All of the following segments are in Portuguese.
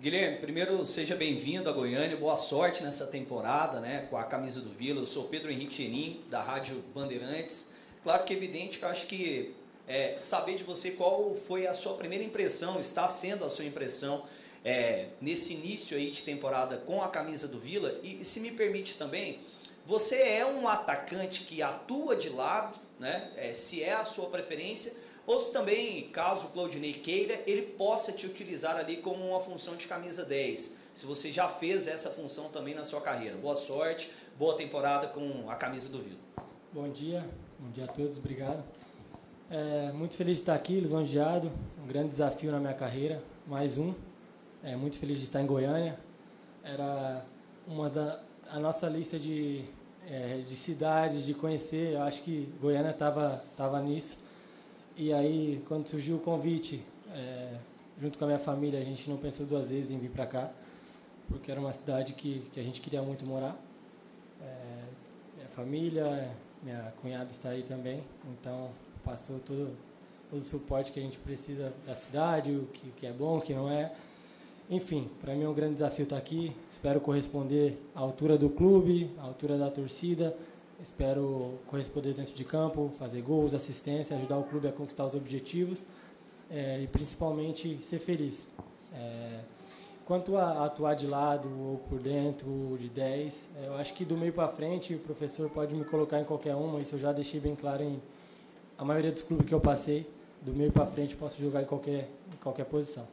Guilherme, primeiro seja bem-vindo a Goiânia, boa sorte nessa temporada, né, com a camisa do Vila. Eu sou Pedro Henrique Henin, da Rádio Bandeirantes. Claro que é evidente que eu acho que saber de você qual foi a sua primeira impressão, está sendo a sua impressão nesse início aí de temporada com a camisa do Vila. E se me permite também, você é um atacante que atua de lado, né? Se é a sua preferência, ou se também, caso o Claudinei queira, ele possa te utilizar ali como uma função de camisa 10, se você já fez essa função também na sua carreira. Boa sorte, boa temporada com a camisa do Vila. Bom dia a todos, obrigado. Muito feliz de estar aqui, lisonjeado, um grande desafio na minha carreira, mais um. Muito feliz de estar em Goiânia, era uma da a nossa lista de cidades, de conhecer. Eu acho que Goiânia estava nisso. E aí, quando surgiu o convite, junto com a minha família, a gente não pensou duas vezes em vir para cá, porque era uma cidade que a gente queria muito morar. Minha família, minha cunhada está aí também, então passou todo o suporte que a gente precisa da cidade, o que é bom, o que não é. Enfim, para mim é um grande desafio estar aqui. Espero corresponder à altura do clube, à altura da torcida. Espero corresponder dentro de campo, fazer gols, assistência, ajudar o clube a conquistar os objetivos e, principalmente, ser feliz. Quanto a atuar de lado ou por dentro, ou de 10, eu acho que do meio para frente o professor pode me colocar em qualquer uma. Isso eu já deixei bem claro em a maioria dos clubes que eu passei. Do meio para frente eu posso jogar em qualquer posição.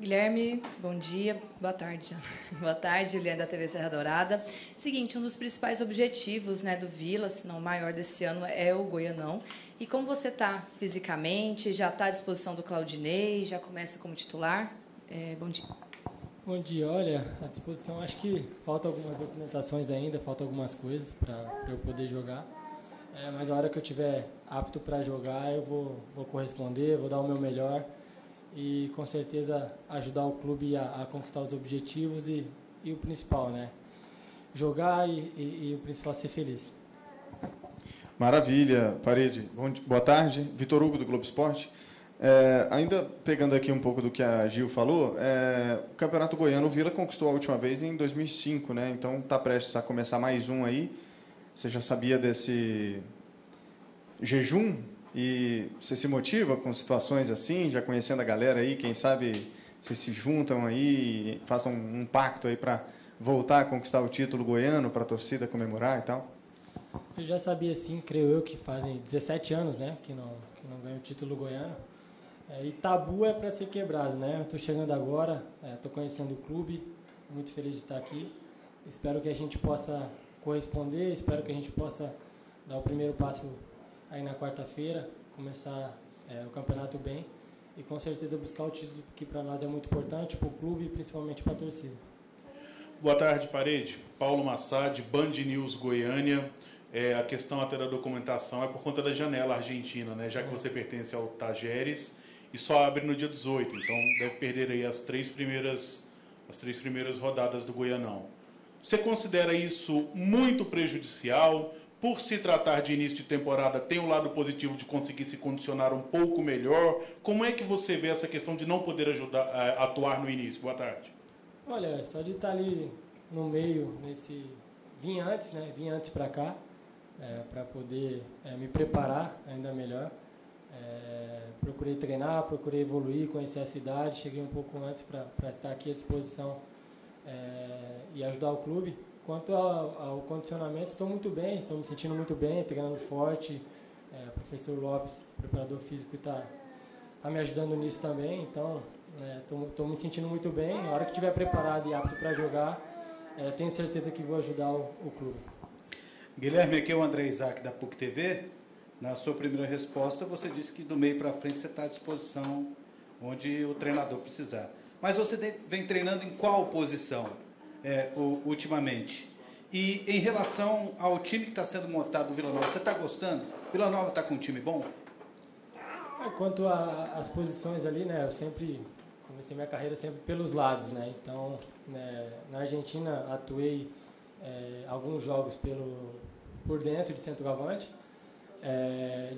Guilherme, bom dia, boa tarde, boa tarde, Juliana da TV Serra Dourada. Seguinte, um dos principais objetivos, né, do Vila, se não o maior desse ano, é o Goianão. E como você está fisicamente? Já está à disposição do Claudinei? Já começa como titular? Bom dia. Bom dia, olha, à disposição. Acho que falta algumas documentações ainda, falta algumas coisas para eu poder jogar. Mas a hora que eu estiver apto para jogar, eu vou corresponder, vou dar o meu melhor. E, com certeza, ajudar o clube a conquistar os objetivos e o principal, né? Jogar e o principal, ser feliz. Maravilha, Parede. Boa tarde. Vitor Hugo, do Globo Esporte. Ainda pegando aqui um pouco do que a Gil falou, o Campeonato Goiano, o Vila conquistou a última vez em 2005, né? Então, está prestes a começar mais um aí. Você já sabia desse jejum? E você se motiva com situações assim, já conhecendo a galera aí, quem sabe vocês se juntam aí, façam um pacto aí para voltar a conquistar o título goiano, para a torcida comemorar e tal? Eu já sabia sim, creio eu, que fazem 17 anos, né, que não ganho o título goiano. E tabu é para ser quebrado, né? Eu estou chegando agora, estou conhecendo o clube, muito feliz de estar aqui. Espero que a gente possa corresponder, espero que a gente possa dar o primeiro passo aí na quarta-feira, começar o campeonato bem e, com certeza, buscar o título, que para nós é muito importante, para o clube e principalmente para a torcida. Boa tarde, Parede. Paulo Massad, Band News Goiânia. A questão até da documentação é por conta da janela argentina, né? Já que você pertence ao Tageres e só abre no dia 18, então deve perder aí as três primeiras rodadas do Goianão. Você considera isso muito prejudicial? Por se tratar de início de temporada, tem um lado positivo de conseguir se condicionar um pouco melhor. Como é que você vê essa questão de não poder ajudar a atuar no início? Boa tarde. Olha, só de estar ali no meio, nesse... Vim antes, né? Vim antes para cá, para poder me preparar ainda melhor. Procurei treinar, procurei evoluir, conhecer a cidade. Cheguei um pouco antes para estar aqui à disposição e ajudar o clube. Quanto ao condicionamento, estou muito bem, estou me sentindo muito bem, treinando forte. O professor Lopes, preparador físico, está me ajudando nisso também. Então, estou me sentindo muito bem. Na hora que estiver preparado e apto para jogar, tenho certeza que vou ajudar o clube. Guilherme, aqui é o André Isaac, da PUC-TV. Na sua primeira resposta, você disse que do meio para frente você está à disposição onde o treinador precisar. Mas você vem treinando em qual posição? Ultimamente. E em relação ao time que está sendo montado do Vila Nova, você está gostando? Vila Nova está com um time bom? Quanto às posições ali, né, eu sempre comecei minha carreira sempre pelos lados, né? Então, né, na Argentina atuei alguns jogos por dentro de centroavante,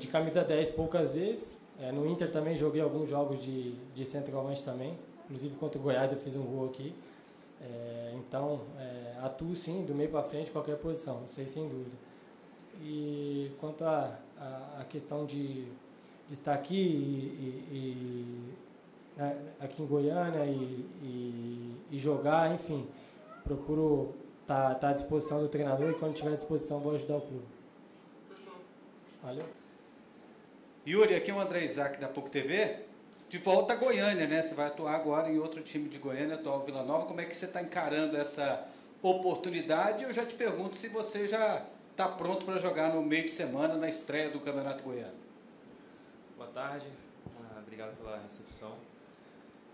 de camisa 10 poucas vezes, No Inter também joguei alguns jogos de centroavante também, inclusive contra o Goiás eu fiz um gol aqui. Então, atuo sim, do meio para frente, qualquer posição, isso aí sem dúvida. E quanto à questão de estar aqui, aqui em Goiânia e jogar, enfim, procuro estar à disposição do treinador e quando tiver à disposição vou ajudar o clube. Valeu. Yuri, aqui é o André Isaac da PUC-TV. De volta a Goiânia, né? Você vai atuar agora em outro time de Goiânia, atual Vila Nova. Como é que você está encarando essa oportunidade? Eu já te pergunto se você já está pronto para jogar no meio de semana, na estreia do Campeonato Goiano. Boa tarde, obrigado pela recepção.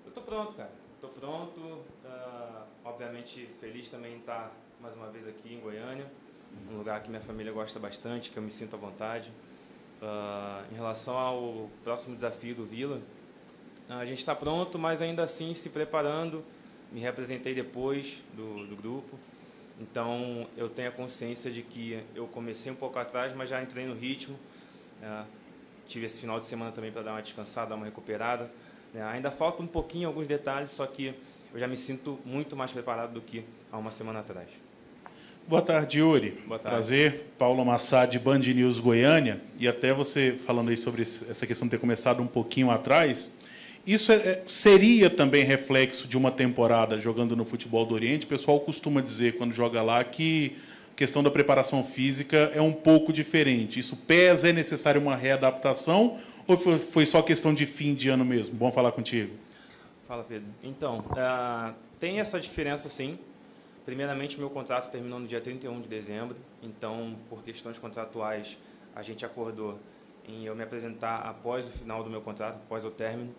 Eu estou pronto, cara. Estou pronto, obviamente feliz também em estar mais uma vez aqui em Goiânia, um lugar que minha família gosta bastante, que eu me sinto à vontade. Em relação ao próximo desafio do Vila, a gente está pronto, mas ainda assim se preparando. Me representei depois do grupo, então eu tenho a consciência de que eu comecei um pouco atrás, mas já entrei no ritmo. Tive esse final de semana também para dar uma descansada, dar uma recuperada. Ainda falta um pouquinho, alguns detalhes, só que eu já me sinto muito mais preparado do que há uma semana atrás. Boa tarde, Yuri. Boa tarde. Prazer. Paulo Massad, Band News Goiânia. E até você falando aí sobre essa questão de ter começado um pouquinho atrás... Isso seria também reflexo de uma temporada jogando no futebol do Oriente. O pessoal costuma dizer, quando joga lá, que a questão da preparação física é um pouco diferente. Isso pesa, é necessário uma readaptação ou foi só questão de fim de ano mesmo? Bom falar contigo. Fala, Pedro. Então, tem essa diferença, sim. Primeiramente, meu contrato terminou no dia 31 de dezembro. Então, por questões contratuais, a gente acordou em eu me apresentar após o final do meu contrato, após o término.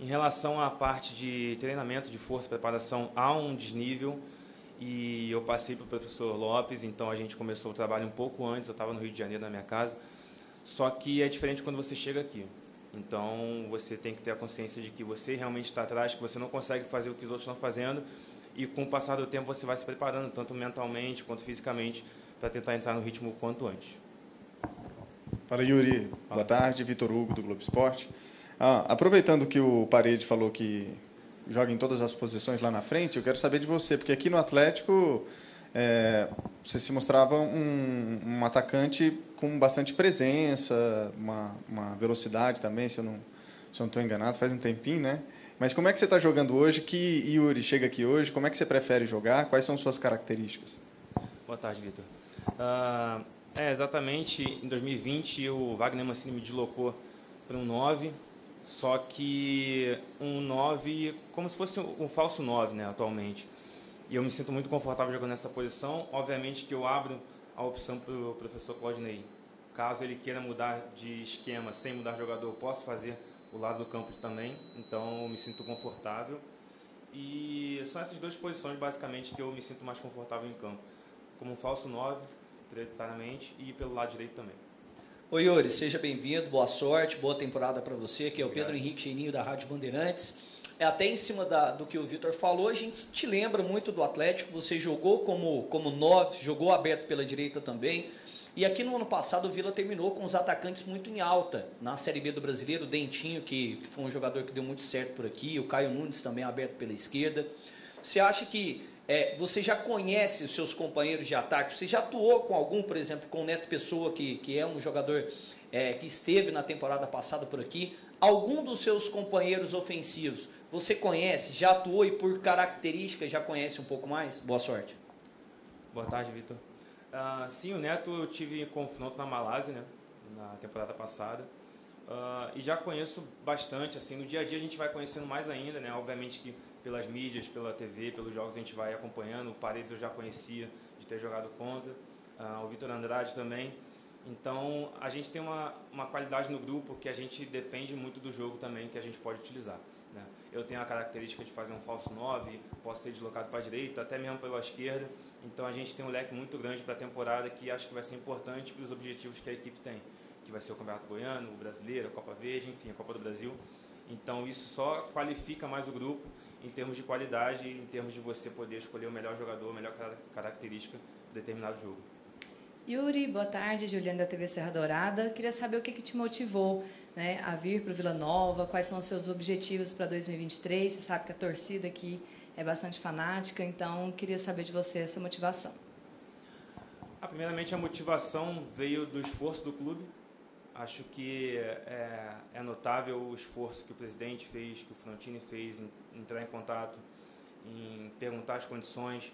Em relação à parte de treinamento de força, preparação, há um desnível e eu passei para o professor Lopes, então a gente começou o trabalho um pouco antes, eu estava no Rio de Janeiro na minha casa, só que é diferente quando você chega aqui. Então você tem que ter a consciência de que você realmente está atrás, que você não consegue fazer o que os outros estão fazendo e com o passar do tempo você vai se preparando, tanto mentalmente quanto fisicamente, para tentar entrar no ritmo o quanto antes. Fala, Yuri. Boa tarde, Vitor Hugo do Globo Esporte. Aproveitando que o Parede falou que joga em todas as posições lá na frente, eu quero saber de você, porque aqui no Atlético você se mostrava um atacante com bastante presença, uma velocidade também, se eu não estou enganado, faz um tempinho, né? Mas como é que você está jogando hoje? Que Yuri chega aqui hoje? Como é que você prefere jogar? Quais são suas características? Boa tarde, Vitor. Exatamente, em 2020 o Wagner Mancini me deslocou para um 9. Só que um 9, como se fosse um falso 9, né, atualmente. E eu me sinto muito confortável jogando nessa posição. Obviamente que eu abro a opção para o professor Claudinei. Caso ele queira mudar de esquema sem mudar jogador, eu posso fazer o lado do campo também. Então eu me sinto confortável. E são essas duas posições, basicamente, que eu me sinto mais confortável em campo. Como um falso 9, prioritariamente, e pelo lado direito também. Oi, Yuri, seja bem-vindo, boa sorte, boa temporada para você, que é o Pedro Henrique Henin da Rádio Bandeirantes. Até em cima do que o Vitor falou, a gente te lembra muito do Atlético, você jogou como 9, jogou aberto pela direita também, e aqui no ano passado o Vila terminou com os atacantes muito em alta, na Série B do Brasileiro, o Dentinho, que foi um jogador que deu muito certo por aqui, o Caio Nunes também aberto pela esquerda. Você acha que você já conhece os seus companheiros de ataque? Você já atuou com algum, por exemplo, com o Neto Pessoa, que é um jogador que esteve na temporada passada por aqui? Algum dos seus companheiros ofensivos, você conhece, já atuou e por característica já conhece um pouco mais? Boa sorte. Boa tarde, Vitor. Sim, o Neto eu tive confronto na Malásia, né, na temporada passada. E já conheço bastante, assim, no dia a dia a gente vai conhecendo mais ainda, né? Obviamente que pelas mídias, pela TV, pelos jogos a gente vai acompanhando. O Paredes eu já conhecia de ter jogado contra, o Vitor Andrade também. Então a gente tem uma qualidade no grupo que a gente depende muito do jogo também, que a gente pode utilizar, né? Eu tenho a característica de fazer um falso 9, posso ter deslocado para a direita, até mesmo pela esquerda. Então a gente tem um leque muito grande para a temporada que acho que vai ser importante para os objetivos que a equipe tem, que vai ser o Campeonato Goiano, o Brasileiro, a Copa Verde, enfim, a Copa do Brasil. Então isso só qualifica mais o grupo em termos de qualidade, em termos de você poder escolher o melhor jogador, a melhor característica de determinado jogo. Yuri, boa tarde, Juliana da TV Serra Dourada. Queria saber o que te motivou, né, a vir para o Vila Nova, quais são os seus objetivos para 2023, você sabe que a torcida aqui é bastante fanática, então queria saber de você essa motivação. Primeiramente, a motivação veio do esforço do clube. Acho que é notável o esforço que o presidente fez, que o Frontini fez em entrar em contato, em perguntar as condições.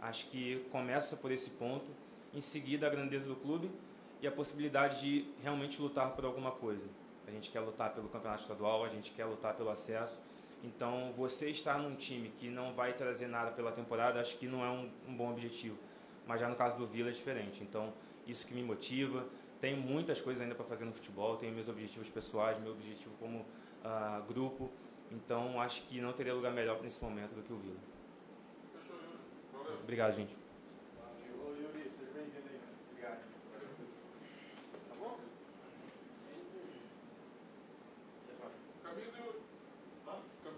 Acho que começa por esse ponto. Em seguida, a grandeza do clube e a possibilidade de realmente lutar por alguma coisa. A gente quer lutar pelo campeonato estadual, a gente quer lutar pelo acesso. Então, você estar num time que não vai trazer nada pela temporada, acho que não é um bom objetivo. Mas já no caso do Vila é diferente. Então, isso que me motiva. Tenho muitas coisas ainda para fazer no futebol, tenho meus objetivos pessoais, meu objetivo como grupo. Então, acho que não teria lugar melhor nesse momento do que o Vila. Obrigado, gente.